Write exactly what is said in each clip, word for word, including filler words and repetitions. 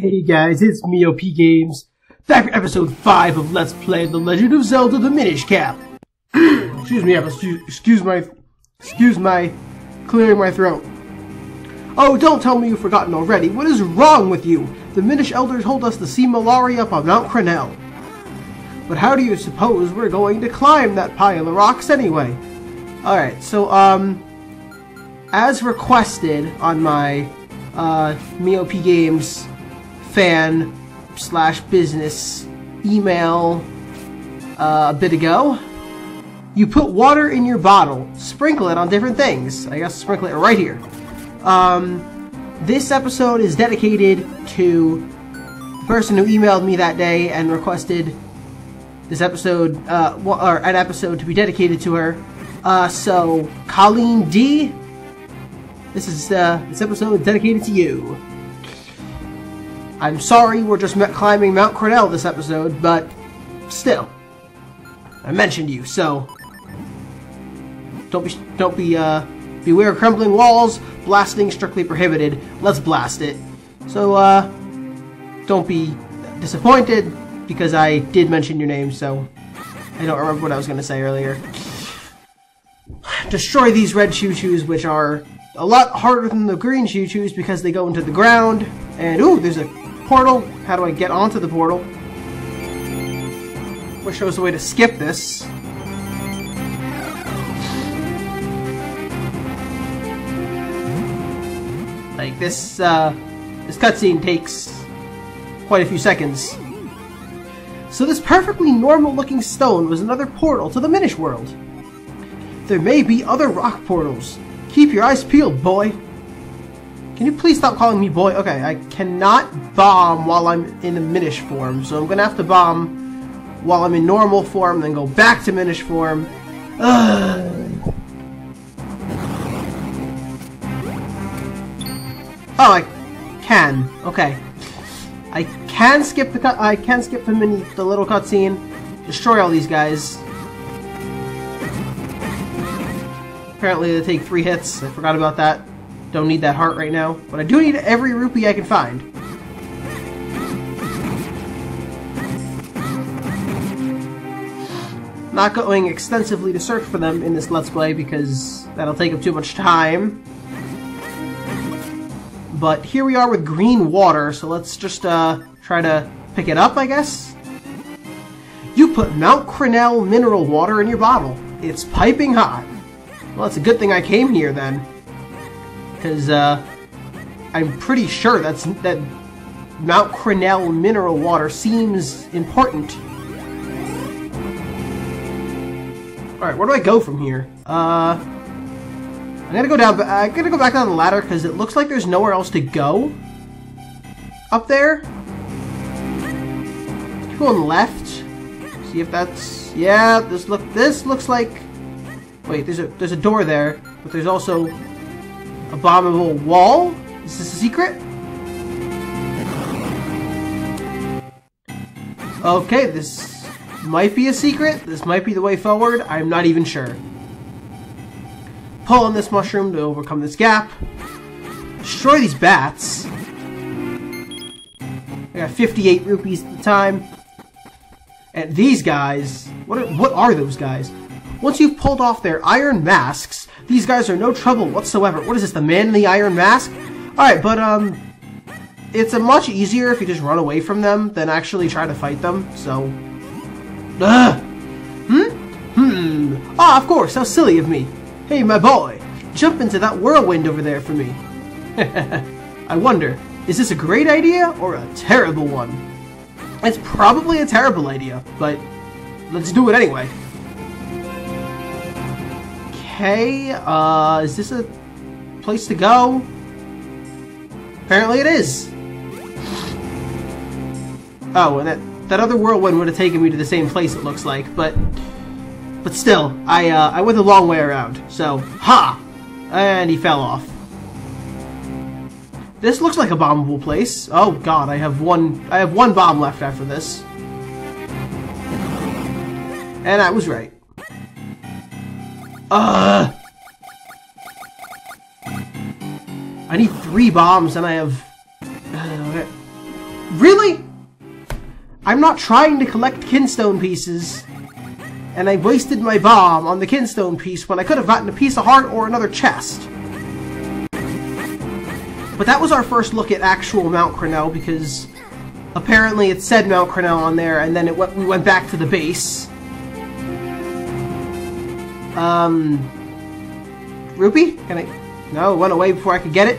Hey guys, it's MeoP Games, back for episode five of Let's Play The Legend of Zelda the Minish Cap. Excuse me, I have to excuse my, excuse my, clearing my throat. Oh, don't tell me you've forgotten already, what is wrong with you? The Minish Elder told us to see malaria up on Mount Crenel. But how do you suppose we're going to climb that pile of rocks anyway? Alright, so, um, as requested on my, uh, MeoP Games fan slash business email uh, a bit ago. You put water in your bottle, sprinkle it on different things. I guess sprinkle it right here. Um, this episode is dedicated to the person who emailed me that day and requested this episode, uh, or an episode to be dedicated to her. Uh, so, Colleen D, this is uh, this episode is dedicated to you. I'm sorry we're just climbing Mount Crenel this episode, but still, I mentioned you, so don't be don't be uh, beware of crumbling walls. Blasting strictly prohibited. Let's blast it. So uh, don't be disappointed because I did mention your name, so I don't remember what I was going to say earlier. Destroy these red choo-choos, which are a lot harder than the green choo-choos because they go into the ground. And ooh, there's a portal. How do I get onto the portal? Which shows the way to skip this. Like this, uh, this cutscene takes quite a few seconds. So this perfectly normal-looking stone was another portal to the Minish World. There may be other rock portals. Keep your eyes peeled, boy. Can you please stop calling me boy? Okay, I cannot bomb while I'm in the Minish form, so I'm gonna have to bomb while I'm in normal form, then go back to Minish form. Ugh. Oh, I can. Okay, I can skip the cut. I can skip the mini, the little cutscene. Destroy all these guys. Apparently, they take three hits. I forgot about that. Don't need that heart right now, but I do need every rupee I can find. Not going extensively to search for them in this Let's Play because that'll take up too much time. But here we are with green water, so let's just uh, try to pick it up, I guess? You put Mount Crenel mineral water in your bottle. It's piping hot. Well, it's a good thing I came here then. Because uh, I'm pretty sure that's that Mount Crenel mineral water seems important. Alright, where do I go from here? Uh, I'm gonna go down. I'm gonna go back down the ladder because it looks like there's nowhere else to go up there. Keep going left. See if that's yeah. This look. This looks like. Wait, there's a there's a door there, but there's also. Abominable wall? Is this a secret? Okay, this might be a secret. This might be the way forward. I'm not even sure. Pull on this mushroom to overcome this gap. Destroy these bats. I got fifty-eight rupees at the time. And these guys... What are, what are those guys? Once you've pulled off their iron masks... These guys are no trouble whatsoever. What is this, the man in the iron mask? Alright, but, um... it's a much easier if you just run away from them than actually try to fight them, so... Ugh! Hmm? Hmm. Ah, of course, how silly of me. Hey, my boy, jump into that whirlwind over there for me. I wonder, is this a great idea or a terrible one? It's probably a terrible idea, but let's do it anyway. Okay, uh, is this a place to go? Apparently it is. Oh, and that, that other whirlwind would have taken me to the same place it looks like, but but still, I, uh, I went the long way around, so, ha! And he fell off. This looks like a bombable place. Oh god, I have one, I have one bomb left after this. And I was right. Uh, I need three bombs and I have... Uh, okay. Really? I'm not trying to collect kinstone pieces, and I wasted my bomb on the kinstone piece when I could have gotten a piece of heart or another chest. But that was our first look at actual Mount Crenel, because apparently it said Mount Crenel on there, and then it went, we went back to the base. Um... Rupee? Can I... No, it went away before I could get it.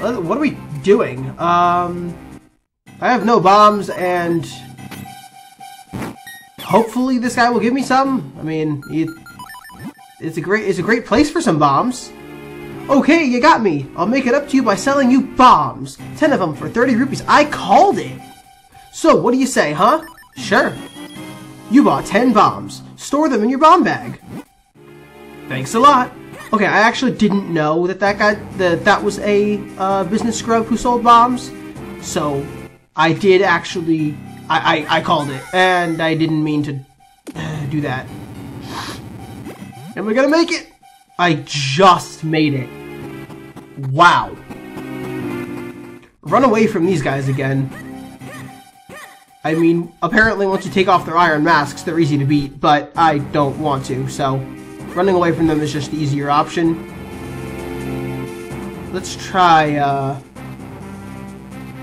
What are we doing? Um... I have no bombs, and hopefully this guy will give me some. I mean, it, it's a great it's a great place for some bombs. Okay, you got me. I'll make it up to you by selling you bombs. Ten of them for thirty rupees. I called it. So what do you say, huh? Sure. You bought ten bombs. Store them in your bomb bag. Thanks a lot. Okay, I actually didn't know that that guy that that was a uh, business scrub who sold bombs. So I did actually, I, I, I called it, and I didn't mean to uh, do that. Am I gonna make it? I just made it. Wow. Run away from these guys again. I mean, apparently once you take off their iron masks, they're easy to beat, but I don't want to, so running away from them is just the easier option. Let's try, uh...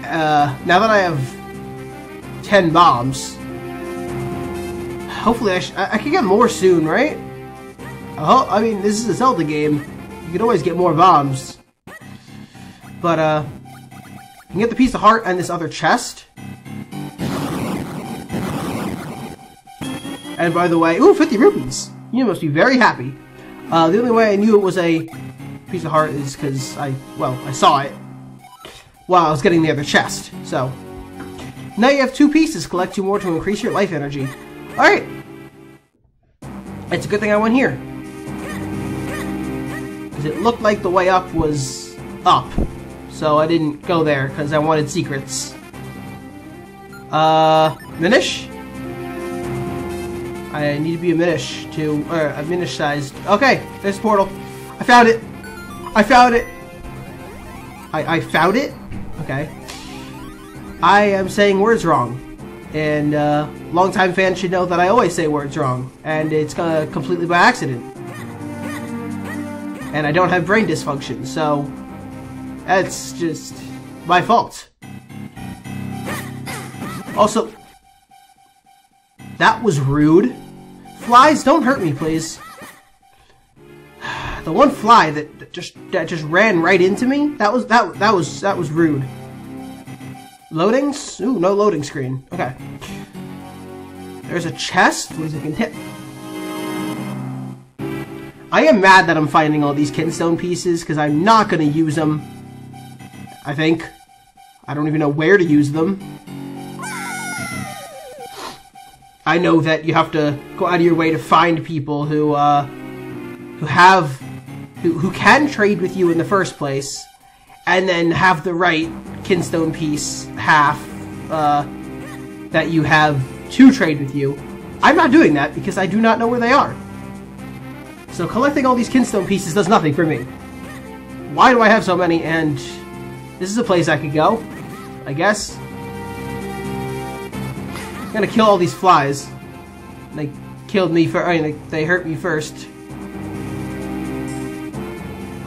Uh, now that I have ten bombs, hopefully I, sh I, I can get more soon, right? Oh, I mean, this is a Zelda game. You can always get more bombs. But, uh, I can get the piece of heart and this other chest. And by the way, ooh, fifty rupees! You must be very happy. Uh, the only way I knew it was a piece of heart is because I, well, I saw it while I was getting the other chest, so. Now you have two pieces. Collect two more to increase your life energy. Alright. It's a good thing I went here, because it looked like the way up was up. So I didn't go there, because I wanted secrets. Uh, Minish? I need to be a Minish to, or a Minish-sized. Okay, there's a portal. I found it. I found it. I, I found it? Okay. I am saying words wrong, and uh, longtime fans should know that I always say words wrong, and it's uh, completely by accident. And I don't have brain dysfunction, so that's just my fault. Also, that was rude. Flies, don't hurt me, please. The one fly that just that just ran right into me. That was that that was that was rude. Loadings? Ooh, no loading screen. Okay. There's a chest. What does it contain? I am mad that I'm finding all these kinstone pieces because I'm not gonna use them. I think. I don't even know where to use them. I know that you have to go out of your way to find people who uh, who have. Who, who can trade with you in the first place, and then have the right kinstone piece half uh, that you have to trade with you. I'm not doing that because I do not know where they are. So collecting all these kinstone pieces does nothing for me. Why do I have so many? And this is a place I could go, I guess. I'm gonna kill all these flies. They killed me for. I mean, they hurt me first.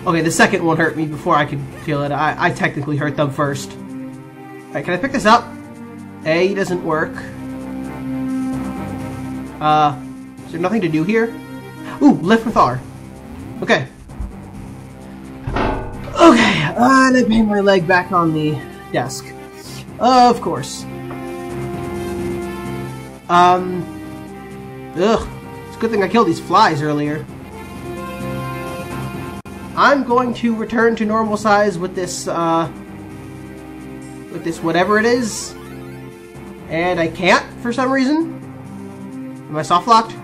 Okay, the second one hurt me before I could feel it. I, I technically hurt them first. Alright, can I pick this up? A doesn't work. Uh, is there nothing to do here? Ooh, left with R. Okay. Okay, uh, and I made my leg back on the desk. Uh, of course. Um, ugh, it's a good thing I killed these flies earlier. I'm going to return to normal size with this, uh, with this whatever it is, and I can't for some reason. Am I soft locked?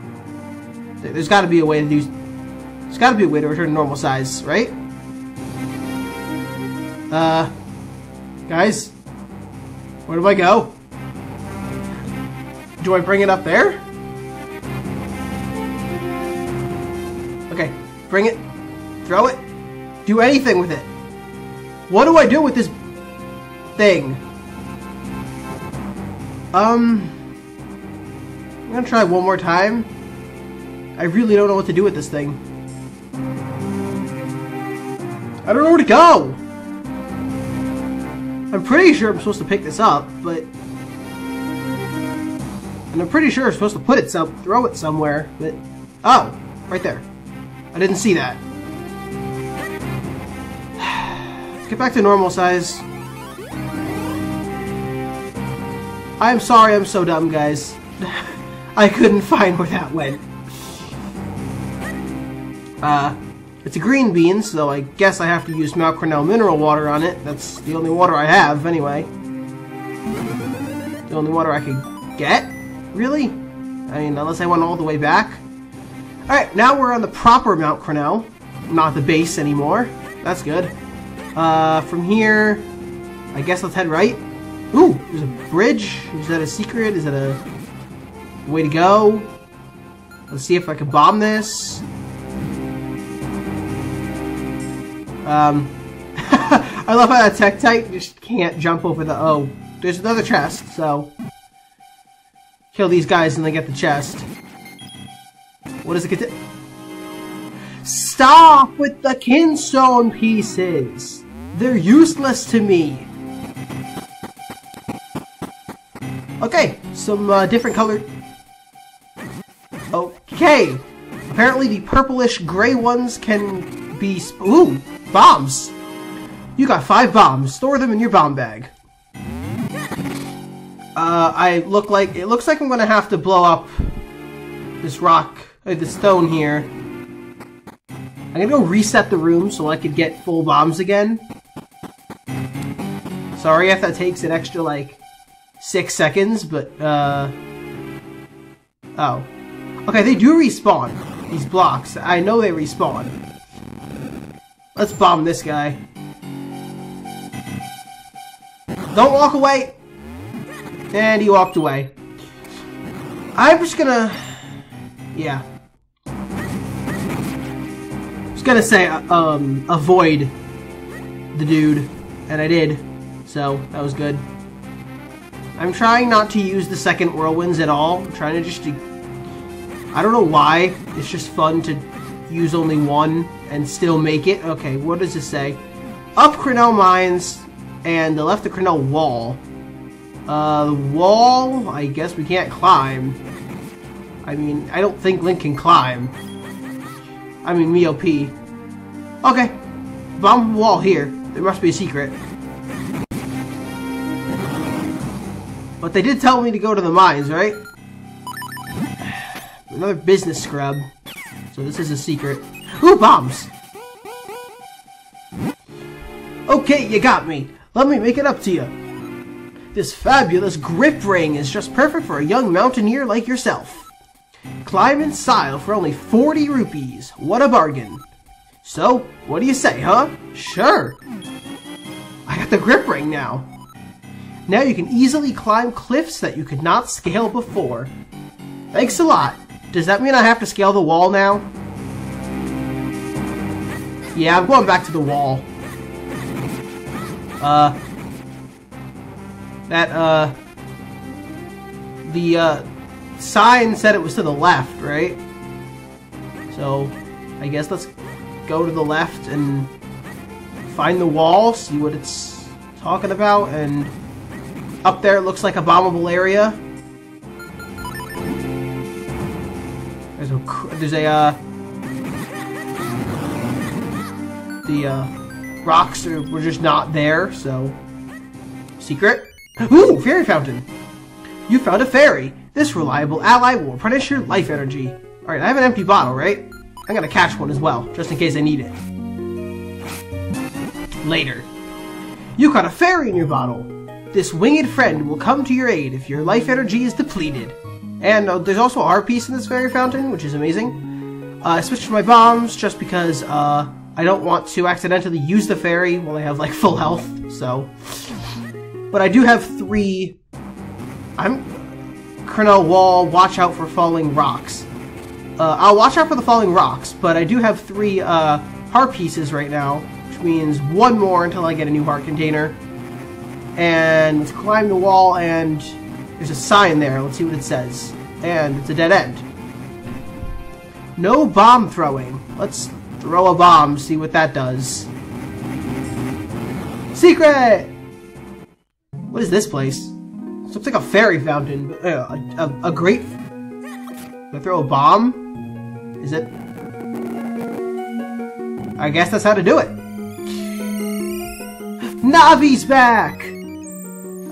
There's got to be a way to do. There's got to be a way to return to normal size, right? Uh, guys, where do I go? Do I bring it up there? Okay, bring it. Throw it. Do anything with it. What do I do with this? thing. Um, I'm gonna try one more time. I really don't know what to do with this thing. I don't know where to go! I'm pretty sure I'm supposed to pick this up, but... And I'm pretty sure it's supposed to put it some- throw it somewhere, but... Oh! Right there. I didn't see that. Let's get back to normal size. I'm sorry I'm so dumb, guys. I couldn't find where that went. Uh, it's a green bean, so I guess I have to use Mount Crenel mineral water on it. That's the only water I have, anyway. The only water I could get? Really? I mean, unless I went all the way back. Alright, now we're on the proper Mount Crenel. Not the base anymore. That's good. Uh, from here, I guess let's head right. Ooh, there's a bridge. Is that a secret? Is that a way to go? Let's see if I can bomb this. Um, I love how that Tektite just can't jump over the... Oh, there's another chest, so... Kill these guys and they get the chest. What does it get to... Stop with the kinstone pieces! They're useless to me! Okay, some uh, different colored... Okay! Apparently the purplish-gray ones can be... Sp Ooh! Bombs! You got five bombs. Store them in your bomb bag. Uh, I look like... It looks like I'm gonna have to blow up this rock... Uh, this stone here. I'm gonna go reset the room so I can get full bombs again. Sorry if that takes an extra, like, six seconds, but, uh... Oh. Okay, they do respawn. These blocks. I know they respawn. Let's bomb this guy. Don't walk away! And he walked away. I'm just gonna... Yeah. I was gonna say, um, avoid the dude. And I did. So, that was good. I'm trying not to use the second whirlwinds at all. I'm trying to just... I don't know why. It's just fun to use only one and still make it. Okay, what does this say? Up Crenel Mines and the left the Crenel Wall. Uh, the wall, I guess we can't climb. I mean, I don't think Link can climb. I mean, MeoP. Okay, bomb wall here. There must be a secret. But they did tell me to go to the mines, right? Another business scrub. So this is a secret. Ooh, bombs! Okay, you got me. Let me make it up to you. This fabulous grip ring is just perfect for a young mountaineer like yourself. Climb in style for only forty rupees. What a bargain. So, what do you say, huh? Sure. I got the grip ring now. Now you can easily climb cliffs that you could not scale before. Thanks a lot. Does that mean I have to scale the wall now? Yeah, I'm going back to the wall. Uh... That, uh... The, uh... sign said it was to the left, right? So, I guess let's go to the left and find the wall, see what it's talking about, and... Up there it looks like a bombable area. There's a... There's a, uh... The, uh... Rocks are, were just not there, so... Secret? Ooh! Fairy Fountain! You found a fairy! This reliable ally will replenish your life energy. Alright, I have an empty bottle, right? I'm gonna catch one as well, just in case I need it. Later. You caught a fairy in your bottle! This winged friend will come to your aid if your life energy is depleted. And uh, there's also a heart piece in this Fairy Fountain, which is amazing. Uh, I switched to my bombs just because, uh... I don't want to accidentally use the fairy while I have, like, full health, so... But I do have three... I'm... Crenel Wall, watch out for falling rocks. Uh, I'll watch out for the falling rocks, but I do have three, uh, heart pieces right now, which means one more until I get a new heart container. and let's climb the wall, and there's a sign there. Let's see what it says. And it's a dead end. No bomb throwing. Let's throw a bomb, see what that does. Secret! What is this place? It looks like a fairy fountain. Uh, a, a, a great... Can I throw a bomb? Is it... I guess that's how to do it. Navi's back!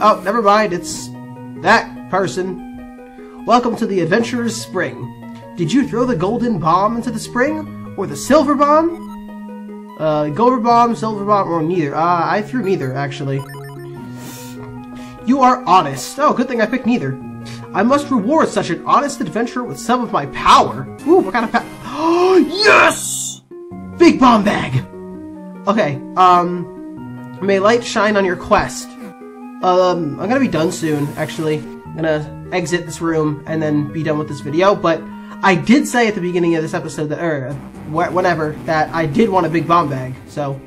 Oh, never mind. It's that person. Welcome to the Adventurer's Spring. Did you throw the golden bomb into the spring? Or the silver bomb? Uh, golden bomb, silver bomb, or neither. Uh, I threw neither, actually. You are honest. Oh, good thing I picked neither. I must reward such an honest adventurer with some of my power. Ooh, what kind of power? Oh, yes! Big bomb bag! Okay, um... may light shine on your quest. Um, I'm gonna be done soon, actually. I'm gonna exit this room and then be done with this video, but... I did say at the beginning of this episode, that, or wh whatever, that I did want a big bomb bag, so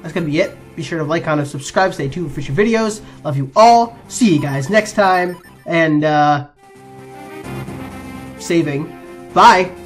that's going to be it. Be sure to like, comment, subscribe, stay tuned for future videos. Love you all. See you guys next time. And, uh, saving. Bye!